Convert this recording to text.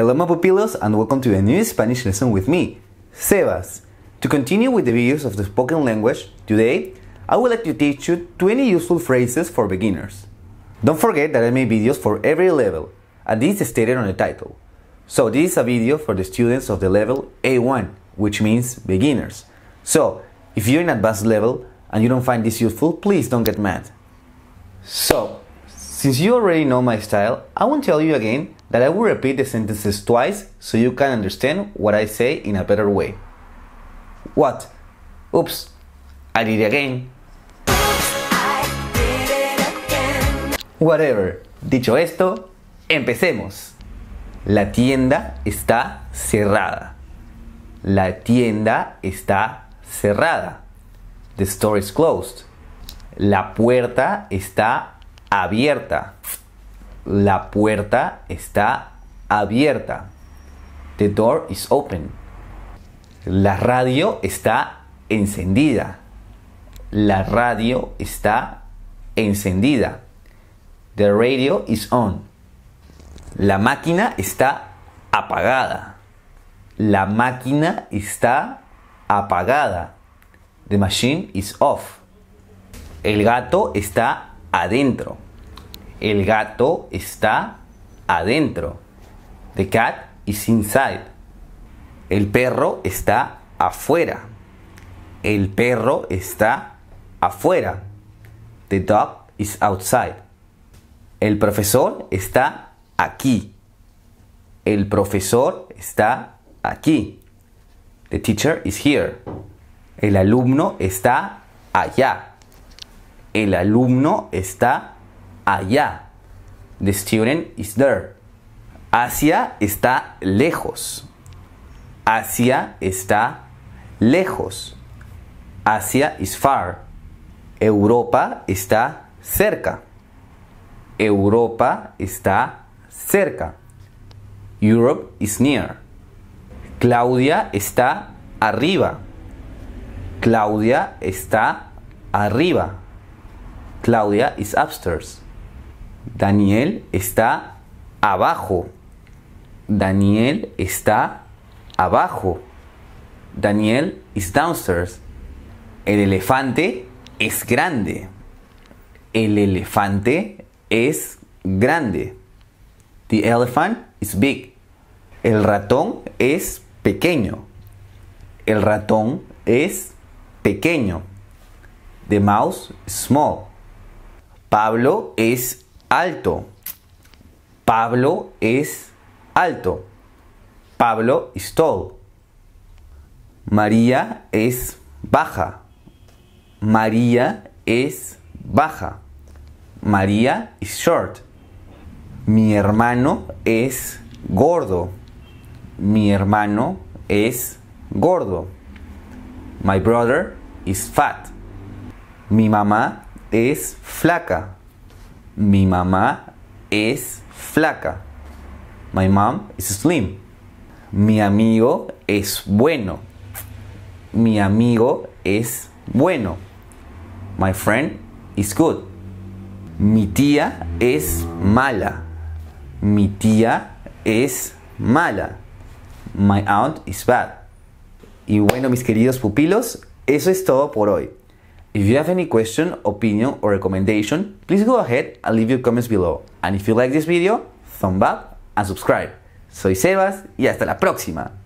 Hello my pupilos and welcome to a new Spanish lesson with me, Sebas. To continue with the videos of the spoken language, today I would like to teach you 20 useful phrases for beginners. Don't forget that I make videos for every level, and this is stated on the title. So this is a video for the students of the level A1, which means beginners. So if you're in advanced level and you don't find this useful, please don't get mad. So, since you already know my style, I won't tell you again that I will repeat the sentences twice so you can understand what I say in a better way. What? Oops, I did it again. Oops, I did it again. Whatever. Dicho esto, empecemos. La tienda está cerrada. La tienda está cerrada. The store is closed. La puerta está abierta. La puerta está abierta. The door is open. La radio está encendida. La radio está encendida. The radio is on. La máquina está apagada. La máquina está apagada. The machine is off. El gato está adentro. El gato está adentro. The cat is inside. El perro está afuera. El perro está afuera. The dog is outside. El profesor está aquí. El profesor está aquí. The teacher is here. El alumno está allá. El alumno está allá. The student is there. Asia está lejos. Asia está lejos. Asia is far. Europa está cerca. Europa está cerca. Europe is near. Claudia está arriba. Claudia está arriba. Claudia is upstairs. Daniel está abajo. Daniel está abajo. Daniel is downstairs. El elefante es grande. El elefante es grande. The elephant is big. El ratón es pequeño. El ratón es pequeño. The mouse is small. Pablo es alto. Pablo es alto. Pablo is tall. María es baja. María es baja. María is short. Mi hermano es gordo. Mi hermano es gordo. My brother is fat. Mi mamá es flaca. Mi mamá es flaca. My mom is slim. Mi amigo es bueno. Mi amigo es bueno. My friend is good. Mi tía es mala. Mi tía es mala. My aunt is bad. Y bueno, mis queridos pupilos, eso es todo por hoy. If you have any question, opinion or recommendation, please go ahead and leave your comments below. And if you like this video, thumb up and subscribe. Soy Sebas y hasta la próxima.